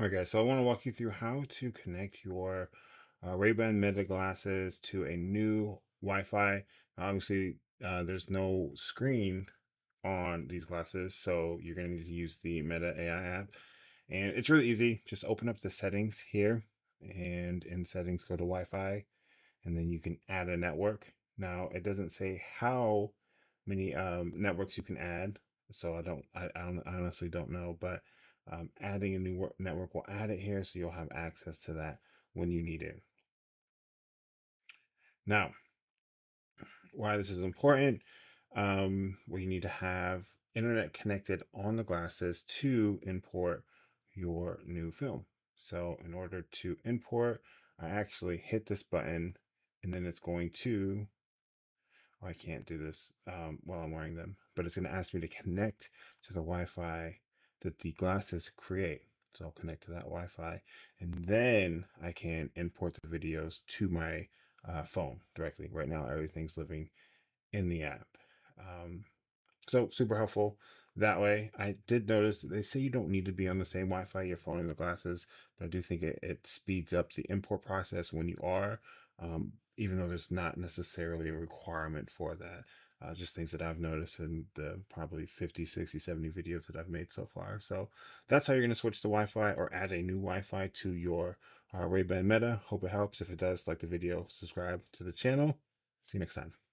All right, guys, so I want to walk you through how to connect your Ray-Ban Meta glasses to a new Wi-Fi. Obviously, there's no screen on these glasses, so you're going to need to use the Meta AI app. And it's really easy. Just open up the settings here, and in settings, go to Wi-Fi, and then you can add a network. Now, it doesn't say how many networks you can add, so I honestly don't know, but adding a new network will add it here, so you'll have access to that when you need it. Now, why this is important, we need to have internet connected on the glasses to import your new film. So in order to import, I actually hit this button, and then it's going to, oh, I can't do this while I'm wearing them, but it's gonna ask me to connect to the Wi-Fi that the glasses create. So I'll connect to that Wi-Fi, and then I can import the videos to my phone directly. Right now, everything's living in the app. So super helpful that way. I did notice that they say you don't need to be on the same Wi-Fi, your phone and the glasses, but I do think it speeds up the import process when you are, even though there's not necessarily a requirement for that. Just things that I've noticed in the probably 50, 60, 70 videos that I've made so far. So that's how you're going to switch to Wi-Fi or add a new Wi-Fi to your Ray-Ban Meta. Hope it helps. If it does, like the video, subscribe to the channel. See you next time.